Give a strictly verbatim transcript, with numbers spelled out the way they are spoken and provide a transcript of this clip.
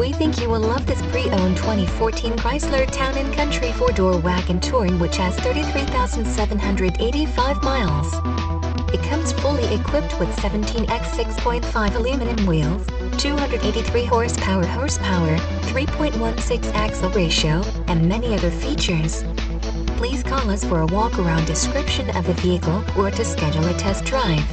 We think you will love this pre-owned twenty fourteen Chrysler Town and Country four-door wagon touring, which has thirty-three thousand seven hundred eighty-five miles. It comes fully equipped with seventeen by six point five aluminum wheels, two hundred eighty-three horsepower horsepower, three point one six axle ratio, and many other features. Please call us for a walk-around description of the vehicle or to schedule a test drive.